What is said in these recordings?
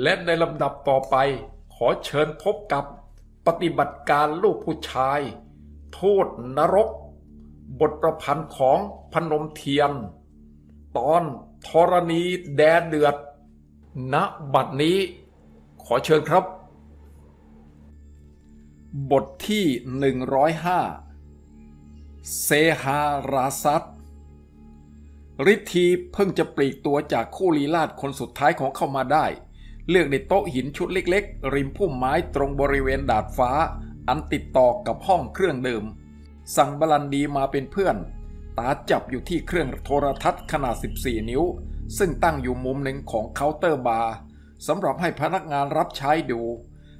และในลำดับต่อไปขอเชิญพบกับปฏิบัติการลูกผู้ชายโทษนรกบทประพันธ์ของพนมเทียนตอนธรณีแดนเดือดณบัดนี้ขอเชิญครับบทที่105เซหาราซัดฤทธีเพิ่งจะปลีกตัวจากคู่ลีลาดคนสุดท้ายของเข้ามาได้เลือกในโต๊ะหินชุดเล็กๆริมพุ่มไม้ตรงบริเวณดาดฟ้าอันติดต่อกับห้องเครื่องดื่มสั่งบรันดีมาเป็นเพื่อนตาจับอยู่ที่เครื่องโทรทัศน์ขนาด14นิ้วซึ่งตั้งอยู่มุมหนึ่งของเคาน์เตอร์บาร์สำหรับให้พนักงานรับใช้ดู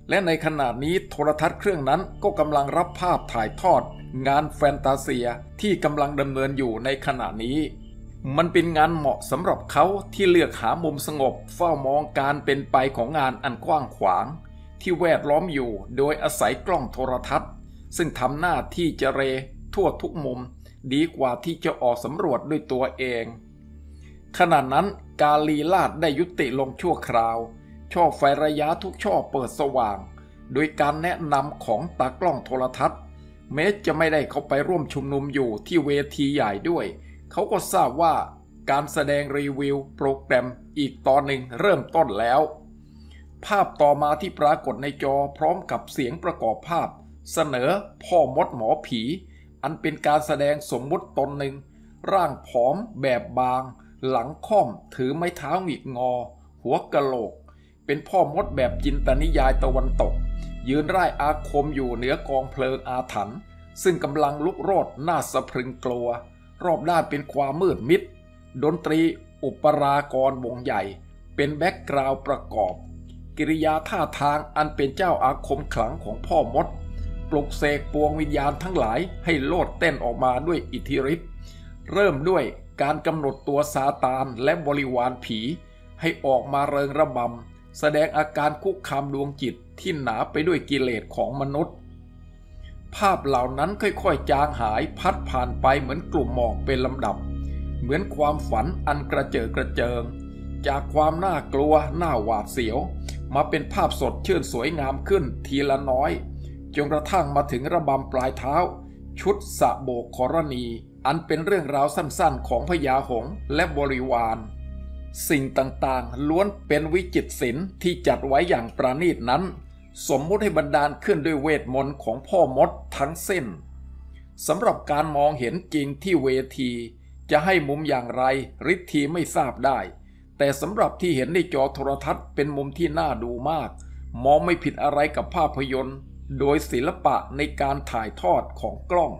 และในขณะนี้โทรทัศน์เครื่องนั้นก็กำลังรับภาพถ่ายทอดงานแฟนตาเซียที่กำลังดำเนินอยู่ในขณะนี้มันเป็นงานเหมาะสำหรับเขาที่เลือกหามุมสงบเฝ้ามองการเป็นไปของงานอันกว้างขวางที่แวดล้อมอยู่โดยอาศัยกล้องโทรทัศน์ซึ่งทำหน้าที่จะเรทั่วทุกมุมดีกว่าที่จะออกสำรวจด้วยตัวเองขณะนั้นกาลีลาดได้ยุติลงชั่วคราวช่อไฟระยะทุกช่อเปิดสว่างโดยการแนะนำของตากล้องโทรทัศน์แม้จะไม่ได้เข้าไปร่วมชุมนุมอยู่ที่เวทีใหญ่ด้วยเขาก็ทราบว่าการแสดงรีวิวโปรแกรมอีกตอนหนึ่งเริ่มต้นแล้วภาพต่อมาที่ปรากฏในจอพร้อมกับเสียงประกอบภาพเสนอพ่อมดหมอผีอันเป็นการแสดงสมมุติตนหนึ่งร่างผอมแบบบางหลังค่อมถือไม้เท้าหงิกงอหัวกะโหลกเป็นพ่อมดแบบจินตนิยายตะวันตกยืนร่ายอาคมอยู่เหนือกองเพลิงอาถรรพ์ซึ่งกำลังลุกโรจน์น่าสะพรึงกลัวรอบด้านเป็นความมืดมิดดนตรีอุปรากรวงใหญ่เป็นแบ็กกราวด์ประกอบกิริยาท่าทางอันเป็นเจ้าอาคมขลังของพ่อมดปลุกเสกปวงวิญญาณทั้งหลายให้โลดเต้นออกมาด้วยอิทธิฤทธิ์เริ่มด้วยการกำหนดตัวซาตานและบริวารผีให้ออกมาเริงระบำแสดงอาการคุกคามดวงจิตที่หนาไปด้วยกิเลสของมนุษย์ภาพเหล่านั้นค่อยๆจางหายพัดผ่านไปเหมือนกลุ่มหมอกเป็นลำดับเหมือนความฝันอันกระเจิดกระเจิงจากความน่ากลัวน่าหวาดเสียวมาเป็นภาพสดชื่นสวยงามขึ้นทีละน้อยจนกระทั่งมาถึงระบำปลายเท้าชุดสะโบกขรณีอันเป็นเรื่องราวสั้นๆของพญาหงส์และบริวารสิ่งต่างๆล้วนเป็นวิจิตรศิลป์ที่จัดไว้อย่างประณีตนั้นสมมุติให้บันดาลขึ้นด้วยเวทมนต์ของพ่อมดทั้งสิ้นสำหรับการมองเห็นจริงที่เวทีจะให้มุมอย่างไรฤทธีไม่ทราบได้แต่สำหรับที่เห็นในจอโทรทัศน์เป็นมุมที่น่าดูมากมองไม่ผิดอะไรกับภาพยนตร์โดยศิลปะในการถ่ายทอดของกล้อง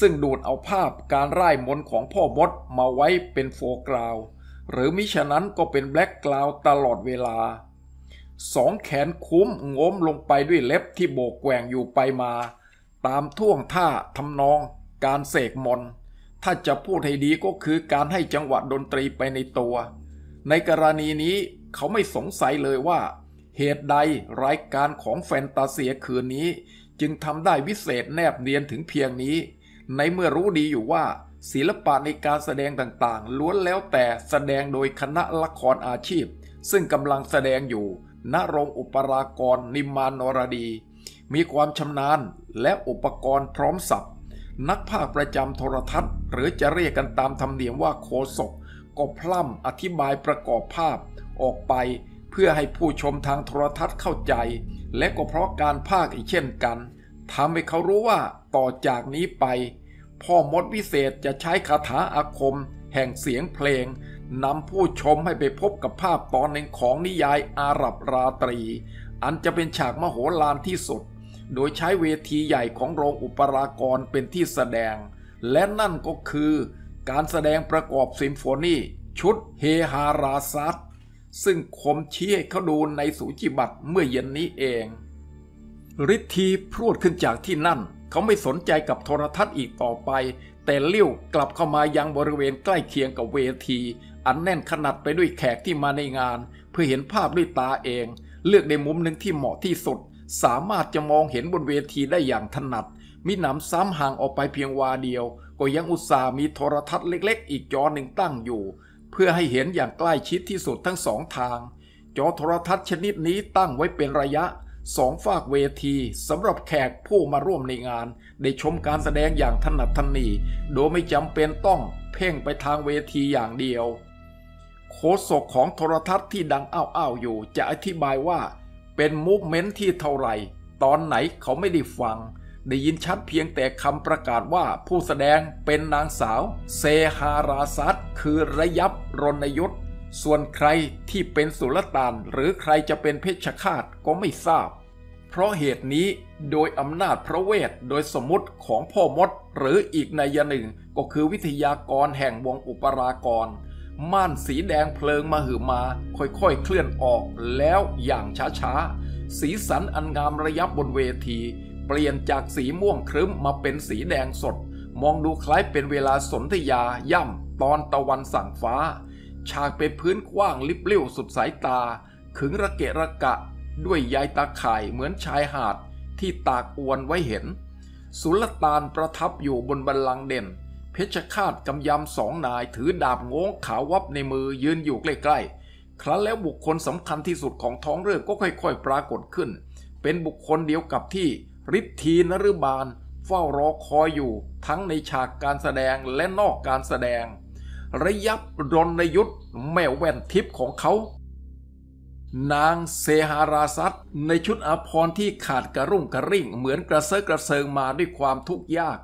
ซึ่งดูดเอาภาพการร่ายมนต์ของพ่อมดมาไว้เป็นโฟร์กราวด์หรือมิฉะนั้นก็เป็นแบล็คกราวด์ตลอดเวลาสองแขนคุ้มโง้มลงไปด้วยเล็บที่โบกแกว่งอยู่ไปมาตามท่วงท่าทำนองการเสกมนต์ถ้าจะพูดให้ดีก็คือการให้จังหวะดนตรีไปในตัวในกรณีนี้เขาไม่สงสัยเลยว่าเหตุใดรายการของแฟนตาเซียคืนนี้จึงทำได้วิเศษแนบเนียนถึงเพียงนี้ในเมื่อรู้ดีอยู่ว่าศิลปะในการแสดงต่างๆล้วนแล้วแต่แสดงโดยคณะละครอาชีพซึ่งกำลังแสดงอยู่ณโรงอุปรากรนิมมานรดีมีความชำนาญและอุปกรณ์พร้อมสับนักภาคประจำโทรทัศน์หรือจะเรียกกันตามธรรมเนียมว่าโฆษกก็พล่ำอธิบายประกอบภาพออกไปเพื่อให้ผู้ชมทางโทรทัศน์เข้าใจและก็เพราะการพากย์อีกเช่นกันทำให้เขารู้ว่าต่อจากนี้ไปพ่อมดวิเศษจะใช้คาถาอาคมแห่งเสียงเพลงนำผู้ชมให้ไปพบกับภาพตอนหนึ่งของนิยายอาหรับราตรีอันจะเป็นฉากมโหฬารที่สุดโดยใช้เวทีใหญ่ของโรงอุปรากรเป็นที่แสดงและนั่นก็คือการแสดงประกอบซิมโฟนีชุดเฮฮาราซัดซึ่งคมเชี่ยเขาดูในสูจิบัตรเมื่อเย็นนี้เองฤทธีพรวดขึ้นจากที่นั่นเขาไม่สนใจกับโทรทัศน์อีกต่อไปแต่เลี้ยวกลับเข้ามายังบริเวณใกล้เคียงกับเวทีอันแน่นขนาดไปด้วยแขกที่มาในงานเพื่อเห็นภาพด้วยตาเองเลือกในมุมหนึ่งที่เหมาะที่สุดสามารถจะมองเห็นบนเวทีได้อย่างถนัดมิหนำซ้ำห่างออกไปเพียงวาเดียวก็ยังอุตส่าห์มีโทรทัศน์เล็กๆอีกจอหนึ่งตั้งอยู่เพื่อให้เห็นอย่างใกล้ชิดที่สุดทั้งสองทาง จอโทรทัศน์ชนิดนี้ตั้งไว้เป็นระยะสองฝากเวทีสำหรับแขกผู้มาร่วมในงานได้ชมการแสดงอย่างถนัดถนีโดยไม่จำเป็นต้องเพ่งไปทางเวทีอย่างเดียวโฆษกของโทรทัศน์ที่ดังอ้าวอยู่จะอธิบายว่าเป็นมูฟเมนต์ที่เท่าไหร่ตอนไหนเขาไม่ได้ฟังได้ยินชัดเพียงแต่คำประกาศว่าผู้แสดงเป็นนางสาวเซฮาราซัตคือระยับรณยุทธส่วนใครที่เป็นสุลต่านหรือใครจะเป็นเพชฌฆาตก็ไม่ทราบเพราะเหตุนี้โดยอำนาจพระเวทโดยสมมติของพ่อมดหรืออีกนัยหนึ่งก็คือวิทยากรแห่งวงอุปรากรม่านสีแดงเพลิงมหึมาค่อยๆเคลื่อนออกแล้วอย่างช้าๆสีสันอันงามระยับบนเวทีเปลี่ยนจากสีม่วงครึ้มมาเป็นสีแดงสดมองดูคล้ายเป็นเวลาสนธยาย่ำตอนตะวันสั่งฟ้าฉากเป็นพื้นกว้างลิบลิ่วสุดสายตาขึงระเกะระกะด้วยใยตาข่ายเหมือนชายหาดที่ตากอวนไว้เห็นสุลต่านประทับอยู่บนบัลลังก์เด่นเพชฌฆาตกำยำสองนายถือดาบง้วงขาววับในมือยืนอยู่ใกล้ๆครั้นแล้วบุคคลสำคัญที่สุดของท้องเรื่องก็ค่อยๆปรากฏขึ้นเป็นบุคคลเดียวกับที่ฤทธีนฤบาลเฝ้ารอคอยอยู่ทั้งในฉากการแสดงและนอกการแสดงระยับรณยุทธแม่แว่นทิพย์ของเขานางเซฮาราซัตในชุดอาภรณ์ที่ขาดกระรุ่งกระริ่งเหมือนกระเซาะกระเซิงมาด้วยความทุกข์ยาก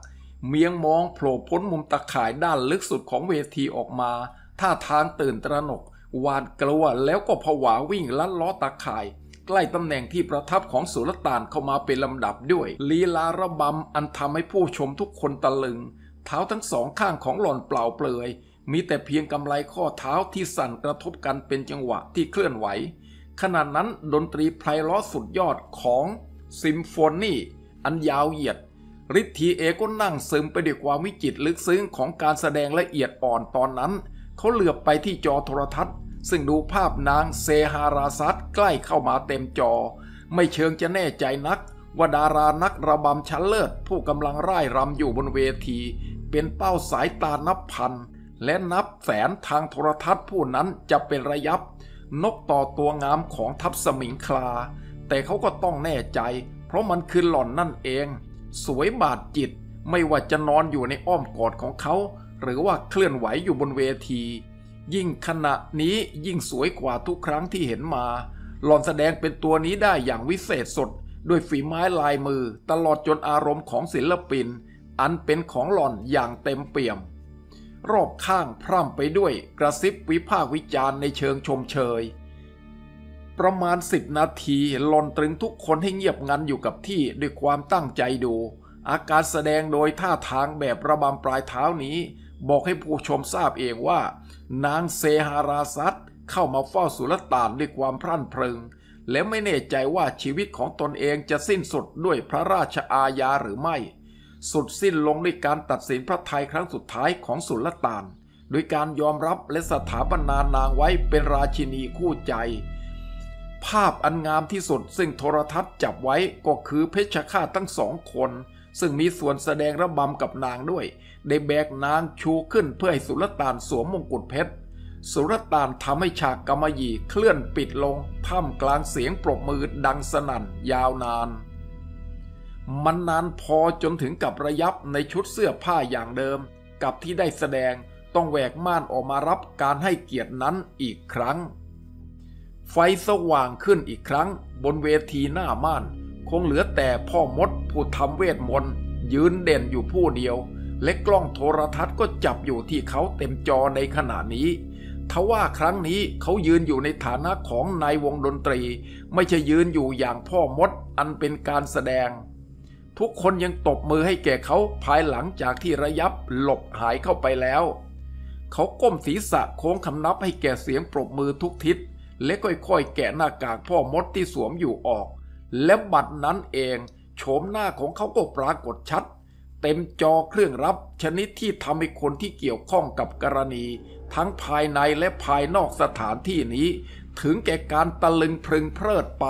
เมียงมองโผล่พ้นมุมตะข่ายด้านลึกสุดของเวทีออกมาท่าทางตื่นตระหนกหวาดกลัวแล้วก็ผวาวิ่งลัดล้อตะข่ายใกล้ตำแหน่งที่ประทับของสุลต่านเข้ามาเป็นลำดับด้วยลีลาระบำอันทำให้ผู้ชมทุกคนตะลึงเท้าทั้งสองข้างของหล่อนเปล่าเปลือยมีแต่เพียงกำไลข้อเท้าที่สั่นกระทบกันเป็นจังหวะที่เคลื่อนไหวขณะนั้นดนตรีไพเราะสุดยอดของซิมโฟนีอันยาวเหยียดฤทธีเอก็นั่งซึมไปด้วยความวิจิตรลึกซึ้งของการแสดงละเอียดอ่อนตอนนั้นเขาเหลือบไปที่จอโทรทัศน์ซึ่งดูภาพนางเซฮาราซัตใกล้เข้ามาเต็มจอไม่เชิงจะแน่ใจนักว่าดารานักระบำชั้นเลิศผู้กำลังร่ายรำอยู่บนเวทีเป็นเป้าสายตานับพันและนับแสนทางโทรทัศน์ผู้นั้นจะเป็นระยับนกต่อตัวงามของทัพสมิงคลาแต่เขาก็ต้องแน่ใจเพราะมันคือหล่อนนั่นเองสวยบาดจิตไม่ว่าจะนอนอยู่ในอ้อมกอดของเขาหรือว่าเคลื่อนไหวอยู่บนเวทียิ่งขณะนี้ยิ่งสวยกว่าทุกครั้งที่เห็นมาหล่อนแสดงเป็นตัวนี้ได้อย่างวิเศษสดด้วยฝีไม้ลายมือตลอดจนอารมณ์ของศิลปินอันเป็นของหล่อนอย่างเต็มเปี่ยมรอบข้างพร่ำไปด้วยกระซิบวิพากษ์วิจารณ์ในเชิงชมเชยประมาณ10 นาทีหล่อนตรึงทุกคนให้เงียบงันอยู่กับที่ด้วยความตั้งใจดูอาการแสดงโดยท่าทางแบบระบำปลายเท้านี้บอกให้ผู้ชมทราบเองว่านางเซฮาราซัตเข้ามาเฝ้าสุลต่านด้วยความพรั่นพรึงและไม่แน่ใจว่าชีวิตของตนเองจะสิ้นสุดด้วยพระราชอาญาหรือไม่สุดสิ้นลงด้วยการตัดสินพระทัยครั้งสุดท้ายของสุลต่านโดยการยอมรับและสถาปนานางไว้เป็นราชินีคู่ใจภาพอันงามที่สุดซึ่งโทรทัศน์จับไว้ก็คือเพชฌฆาตทั้งสองคนซึ่งมีส่วนแสดงระบำกับนางด้วยได้แบกนางชูขึ้นเพื่อให้สุลต่านสวมมงกุฎเพชรสุลต่านทำให้ฉากกำมะหยี่เคลื่อนปิดลงท่ามกลางเสียงปรบมือดังสนั่นยาวนานมันนานพอจนถึงกับระยับในชุดเสื้อผ้าอย่างเดิมกับที่ได้แสดงต้องแหวกม่านออกมารับการให้เกียรตินั้นอีกครั้งไฟสว่างขึ้นอีกครั้งบนเวทีหน้าม่านคงเหลือแต่พ่อมดผู้ทำเวทมนต์ยืนเด่นอยู่ผู้เดียวและกล้องโทรทัศน์ก็จับอยู่ที่เขาเต็มจอในขณะนี้ทว่าครั้งนี้เขายืนอยู่ในฐานะของนายวงดนตรีไม่ใช่ยืนอยู่อย่างพ่อมดอันเป็นการแสดงทุกคนยังตบมือให้แก่เขาภายหลังจากที่ระยับหลบหายเข้าไปแล้วเขาก้มศีรษะโค้งคำนับให้แก่เสียงปรบมือทุกทิศและค่อยๆแกะหน้ากากพ่อมดที่สวมอยู่ออกและบัดนั้นเองโฉมหน้าของเขาก็ปรากฏชัดเต็มจอเครื่องรับชนิดที่ทำให้คนที่เกี่ยวข้องกับกรณีทั้งภายในและภายนอกสถานที่นี้ถึงแก่การตะลึงพรึงเพลิดไป